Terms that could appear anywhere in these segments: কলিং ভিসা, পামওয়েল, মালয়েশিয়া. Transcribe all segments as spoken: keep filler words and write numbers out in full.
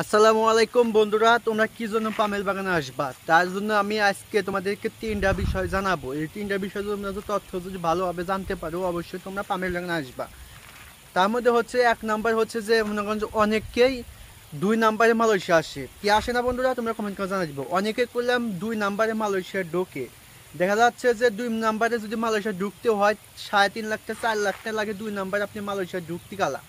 আসসালামু আলাইকুম বন্ধুরা, তোমরা কি জন্য পামেল বাগানে আসবা তার জন্য আমি আজকে তোমাদেরকে তিনটা বিষয় জানাবো। এই তিনটা বিষয় তোমরা যদি তথ্য যদি ভালোভাবে জানতে পারো অবশ্যই তোমরা পামেল বাগানে আসবা। তার মধ্যে হচ্ছে এক নাম্বার হচ্ছে যে মনে করেন অনেকেই দুই নাম্বারে মালয়েশিয়া আসে, কি আসে না বন্ধুরা তোমরা কমেন্ট করে জানা যাবো। অনেকে করলাম দুই নাম্বারে মালয়েশিয়া ঢোকে, দেখা যাচ্ছে যে দুই নাম্বারে যদি মালয়েশিয়া ঢুকতে হয় সাড়ে তিন লাখটা চার লাখটা লাগে দুই নাম্বারে আপনি মালয়েশিয়া ঢুকতে গেলা।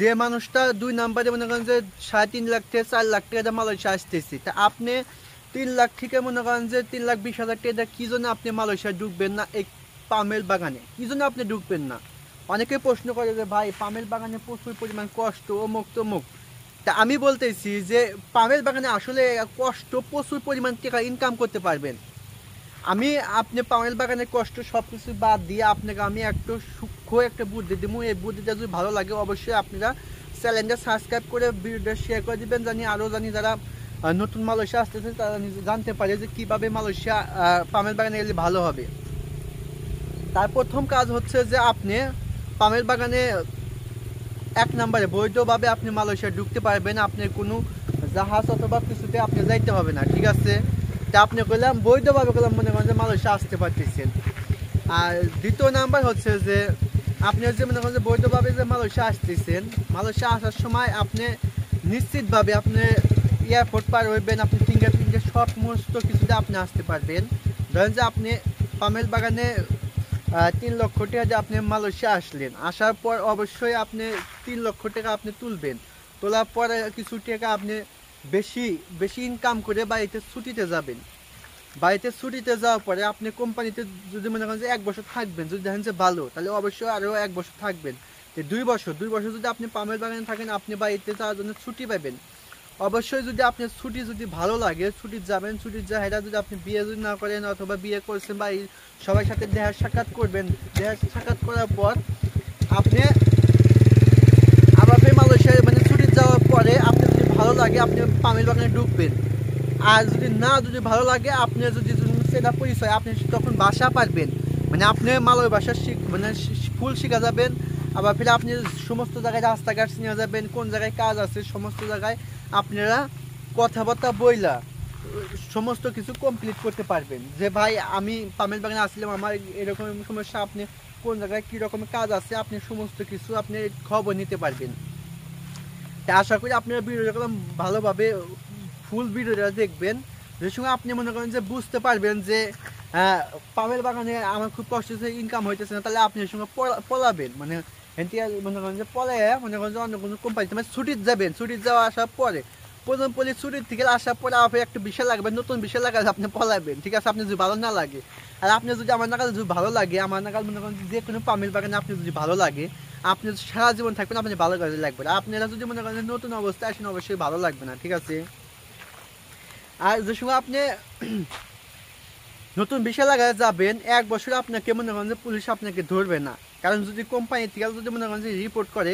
যে মানুষটা দুই নাম্বারে মনে করেন যে সাড়ে তিন লাখ থেকে চার লাখ টাকা মালয়েশিয়া আসতেছি, তা আপনি তিন লাখ থেকে মনে করেন যে তিন লাখ বিশ হাজার টাকা কী জন্য আপনি মালয়েশিয়া ঢুকবেন না এই পামেল বাগানে, কী জন্য আপনি ঢুকবেন না? অনেকে প্রশ্ন করে যে ভাই পামেল বাগানে প্রচুর পরিমাণ কষ্ট অমুক তমুক, তা আমি বলতেছি যে পামেল বাগানে আসলে কষ্ট প্রচুর পরিমাণ টাকা ইনকাম করতে পারবেন। আমি আপনি পামেল বাগানের কষ্ট সব কিছু বাদ দিয়ে আপনাকে আমি একটু সূক্ষ্ম একটা বুদ্ধি দেবো। এই বুদ্ধিটা যদি ভালো লাগে অবশ্যই আপনারা চ্যানেলটা সাবস্ক্রাইব করে ভিডিওটা শেয়ার করে দেবেন, জানি আরও জানি যারা নতুন মালয়েশিয়া আসতেছে তারা জানতে পারে যে কীভাবে মালয়েশিয়া পামেল বাগানে গেলে ভালো হবে। তার প্রথম কাজ হচ্ছে যে আপনি পামেল বাগানে এক নম্বরে বৈধভাবে আপনি মালয়েশিয়া ঢুকতে পারবেন, আপনি কোনো জাহাজ অথবা কিছুতে আপনি যাইতে হবে না, ঠিক আছে? তা আপনি করলাম বৈধভাবে করলাম মনে করেন যে মালয়েশিয়া আসতে পারতেছেন। আর দ্বিতীয় নাম্বার হচ্ছে যে আপনি হচ্ছে মনে করেন যে বৈধভাবে যে মালয়েশিয়া আসতেছেন, মালয়েশিয়া আসার সময় আপনি নিশ্চিতভাবে আপনি এয়ারপোর্ট পার হইবেন, আপনি ফিঙ্গার প্রিন্টের সমস্ত কিছুতে আপনি আসতে পারবেন। ধরেন যে আপনি পামেল বাগানে তিন লক্ষ টাকা দিয়ে আপনি মালয়েশিয়া আসলেন, আসার পর অবশ্যই আপনি তিন লক্ষ টাকা আপনি তুলবেন, তোলার পরে কিছু টাকা আপনি বেশি বেশি ইনকাম করে বাড়িতে ছুটিতে যাবেন। বাড়িতে ছুটিতে যাওয়ার পরে আপনি কোম্পানিতে যদি মনে করেন যে এক বছর থাকবেন, যদি দেখেন যে ভালো তাহলে অবশ্যই আরও এক বছর থাকবেন, তো দুই বছর দুই বছর যদি আপনি পামেল বাগানে থাকেন আপনি বাড়িতে যাওয়ার জন্য ছুটি পাবেন। অবশ্যই যদি আপনি ছুটি যদি ভালো লাগে ছুটি যাবেন, ছুটির যা হেরা যদি আপনি বিয়ে যদি না করেন অথবা বিয়ে করছেন বা সবার সাথে দেখা সাক্ষাৎ করবেন, দেখা সাক্ষাৎ করার পর আপনি আবার মালয়েশিয়ায় মানে ছুটি যাওয়ার পরে আপনি যদি ভালো লাগে আপনি পামেল বাগানে ঢুকবেন। আর যদি না যদি ভালো লাগে আপনি যদি সেটা পরিচয় আপনি তখন ভাষা পারবেন, মানে আপনি মালয় ভাষা শিখ মানে ফুল শেখা যাবেন। আবার ফিরে আপনি সমস্ত জায়গায় রাস্তাঘাট নিয়ে যাবেন, কোন জায়গায় কাজ আছে সমস্ত জায়গায় আপনারা কথাবার্তা বইলা সমস্ত কিছু কমপ্লিট করতে পারবেন। যে ভাই আমি পামেল বাগানে আসলাম আমার এরকম সমস্যা, আপনি কোন জায়গায় কী রকমের কাজ আছে আপনি সমস্ত কিছু আপনি খবর নিতে পারবেন। তা আশা করি আপনারা ভিডিওটা ভালোভাবে ফুল ভিডিওটা দেখবেন, যে সঙ্গে আপনি মনে করেন যে বুঝতে পারবেন যে পামেল বাগানে আমার খুব কষ্ট হচ্ছে ইনকাম হইতেছে না, তাহলে আপনি এর সঙ্গে পলাবেন, মানে মনে করেন যে পলে মনে করেন যে অন্য কোনো কোম্পানিতে মানে ছুটির যাবেন। ছুটির যাওয়া আসার পরে প্রথম পলি ছুটির থেকে আসার পরে আপনি একটু বিষয় লাগবে, নতুন বিষয় লাগালে আপনি পলাবেন, ঠিক আছে? আপনি যদি ভালো না লাগে আর আপনি যদি আমার নাগাল যদি ভালো লাগে আমার নাগাল মনে করেন যে কোনো পামেল বাগানে আপনি যদি ভালো লাগে আপনি সারা জীবন থাকবেন, আপনি ভালো কাজে লাগবে। আর আপনারা যদি মনে করেন নতুন অবস্থায় আসেন অবশ্যই ভালো লাগবে না, ঠিক আছে? আর যে সময় আপনি নতুন বিষয় লাগায় যাবেন এক বছরে আপনাকে মনে করেন যে পুলিশ আপনাকে ধরবে না, কারণ যদি কোম্পানি থেকে যদি মনে করেন যে রিপোর্ট করে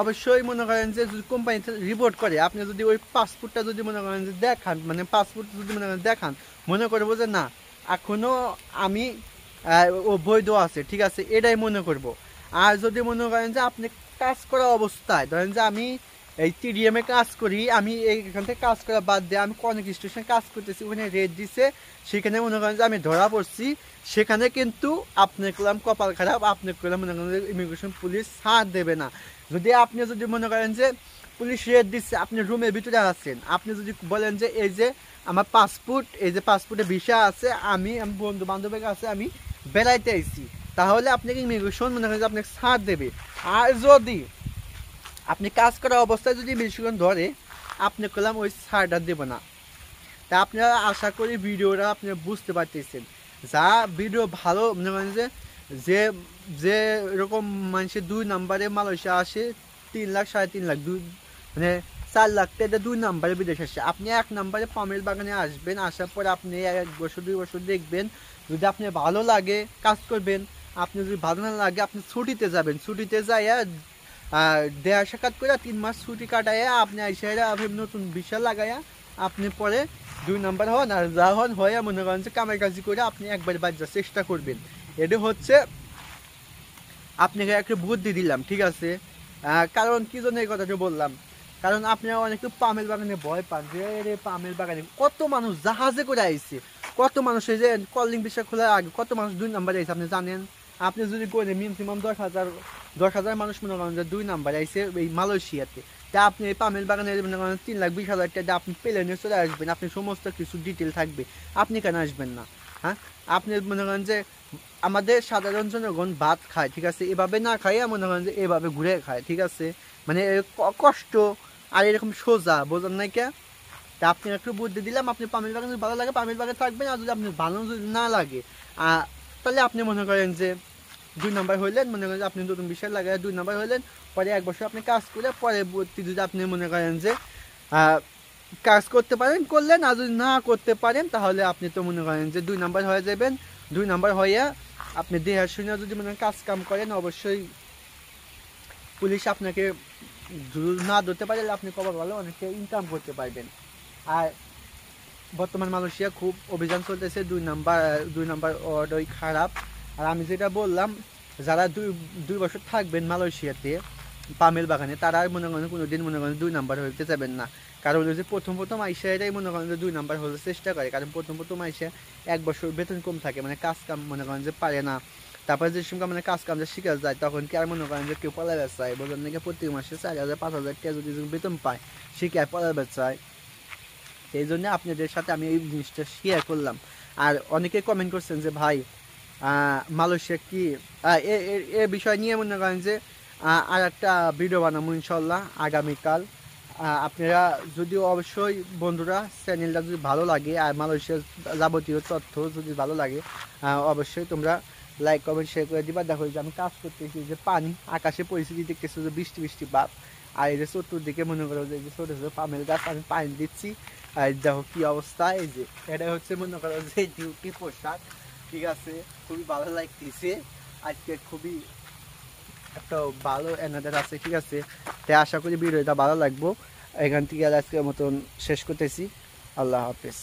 অবশ্যই মনে করেন যে যদি কোম্পানিতে রিপোর্ট করে আপনি যদি ওই পাসপোর্টটা যদি মনে করেন যে দেখান, মানে পাসপোর্ট যদি মনে করেন দেখান মনে করবো যে না এখনও আমি ও বৈধ আছে, ঠিক আছে? এটাই মনে করব। আর যদি মনে করেন যে আপনি কাজ করা অবস্থায়, ধরেন যে আমি এই টিডিএমে কাজ করি, আমি এইখান থেকে কাজ করা বাদ দিয়ে আমি অনেক স্টেশনে কাজ করতেছি, ওখানে রেট দিছে সেখানে মনে করেন যে আমি ধরা পড়ছি, সেখানে কিন্তু আপনি করলাম কপাল খারাপ, আপনি করলাম মনে করেন যে ইমিগ্রেশন পুলিশ ছাড় দেবে না। যদি আপনি যদি মনে করেন যে পুলিশ রেট দিচ্ছে আপনি রুমের ভিতরে আছেন, আপনি যদি বলেন যে এই যে আমার পাসপোর্ট, এই যে পাসপোর্টে ভিসা আছে, আমি আমি বন্ধু বান্ধবের কাছে আমি বেড়াইতে আইছি, তাহলে আপনাকে ইমিগ্রেশন মনে করেন যে আপনাকে ছাড় দেবে। আর যদি আপনি কাজ করা অবস্থায় যদি বেশিক্ষণ ধরে আপনি করলাম ওই ছাড়টা দেব না। তা আপনারা আশা করি ভিডিওটা আপনি বুঝতে পারতেছেন, যা ভিডিও ভালো মনে করেন যে যে যে এরকম মানুষের দুই নাম্বারে মালয়েশিয়া আসে তিন লাখ সাড়ে তিন লাখ দুই মানে চার লাখ টাকা দুই নাম্বারে বিদেশ আসে, আপনি এক নাম্বারে পামেল বাগানে আসবেন, আসার পরে আপনি এক বছর দুই বছর দেখবেন, যদি আপনি ভালো লাগে কাজ করবেন, আপনি যদি ভালো না লাগে আপনি ছুটিতে যাবেন। ছুটিতে যাইয়া আর দেয়া সাক্ষাৎ করে তিন মাস ছুটি কাটাইয়া আপনি আইসাইরা আপনি নতুন ভিসা লাগাইয়া আপনি পরে দুই নাম্বার হন আর যা হন হয়ে মনে করেন যে কামাই কাজি করে আপনি একবার বাদ যাওয়ার চেষ্টা করবেন। এটা হচ্ছে আপনাকে একটা বুদ্ধি দিলাম, ঠিক আছে? কারণ কী জন্য এই কথাটা বললাম, কারণ আপনারা অনেকে পামেল বাগানে ভয় পান যে রে পামেল বাগানে কত মানুষ জাহাজে করে আইছে, কত মানুষ এই যে কলিং ভিসা খোলার আগে কত মানুষ দুই নাম্বার আইছে আপনি জানেন। আপনি যদি কোন মিনিমাম দশ হাজার দশ হাজার মানুষ মনে করেন যে দুই নাম্বার আইছে এই মালয়েশিয়াতে, তা আপনি এই পামেল বাগানে মনে করেন তিন লাখ বিশ হাজার টাকা আপনি পেলে নিয়ে চলে আসবেন, আপনি সমস্ত কিছু ডিটেল থাকবে, আপনি কেন আসবেন না? হ্যাঁ, আপনি মনে করেন যে আমাদের সাধারণ জনগণ ভাত খায়, ঠিক আছে, এভাবে না খায় মনে করেন যে এভাবে ঘুরে খায়, ঠিক আছে, মানে কষ্ট আর এরকম সোজা বোঝান নাই কে? তা আপনি একটু বুদ্ধি দিলাম, আপনি পামেল বাগান যদি ভালো লাগে পামেল বাগান থাকবেন, আর যদি আপনি ভালো যদি না লাগে তাহলে আপনি মনে করেন যে দুই নাম্বার হইলেন, মনে করেন যে আপনি নতুন বিষয় লাগায় দুই নাম্বার হইলেন, পরে এক বছর আপনি কাজ করে পরবর্তী যদি আপনি মনে করেন যে কাজ করতে পারেন করলেন, আর যদি না করতে পারেন তাহলে আপনি তো মনে করেন যে দুই নাম্বার হয়ে যাবেন। দুই নাম্বার হয়ে আপনি দেহার শুনে যদি মনে কাজ কাম করেন অবশ্যই পুলিশ আপনাকে না ধরতে পারলে আপনি কবার ভালো অনেকে ইনকাম করতে পারবেন। আর বর্তমান মালয়েশিয়া খুব অভিযান চলতেছে, দুই নাম্বার দুই নাম্বার অর্ডারই খারাপ। আর আমি যেটা বললাম যারা দুই দুই বছর থাকবেন মালয়েশিয়াতে পামেল বাগানে তারা মনে করেন কোনো দিন মনে করেন দুই নাম্বার হইতে যাবেন না, কারণ যে প্রথম প্রথম আইসা এটাই মনে করেন যে দুই নাম্বার হওয়ার চেষ্টা করে, কারণ প্রথম প্রথম আইসা এক বছর বেতন কম থাকে, মানে কাজ কাম মনে করেন যে পারে না, তারপরে যে সঙ্গে মানে কাজ কাম যে শিখা যায় তখন কি আর মনে করেন যে কেউ পালা বেচায়, বোঝার নাকি প্রতি মাসে চার হাজার পাঁচ হাজার টাকা যদি বেতন পায় শিখে আর পালা বেচায়। এই জন্য আপনাদের সাথে আমি এই জিনিসটা শেয়ার করলাম। আর অনেকে কমেন্ট করছেন যে ভাই মালয়েশিয়া কি এ বিষয় নিয়ে মনে করেন যে আর একটা ভিডিও বানাবো ইনশাল্লাহ আগামীকাল। আপনারা যদি অবশ্যই বন্ধুরা চ্যানেলটা যদি ভালো লাগে আর মালয়েশিয়ার যাবতীয় তথ্য যদি ভালো লাগে অবশ্যই তোমরা লাইক কমেন্ট শেয়ার করে দিবা। দেখো যে আমি কাজ করতেছি যে পানি আকাশে পরিস্থিতি দেখতেছি যে বৃষ্টি বৃষ্টি বাপ, আর এই যে চতুর্দিকে মনে করো যে ছোটো ছোটো পামেল গাছ আমি পানি দিচ্ছি, আর দেখো কী অবস্থা। এই যে এটা হচ্ছে মনে করো যে ডিউটি পোশাক, ঠিক আছে, খুবই ভালো লাগতেছে আজকে, খুবই একটা ভালো এনাদার আছে, ঠিক আছে। তাই আশা করি ভিডিওটা ভালো লাগবো, এখান থেকে আজকের মতন শেষ করতেছি, আল্লাহ হাফেজ।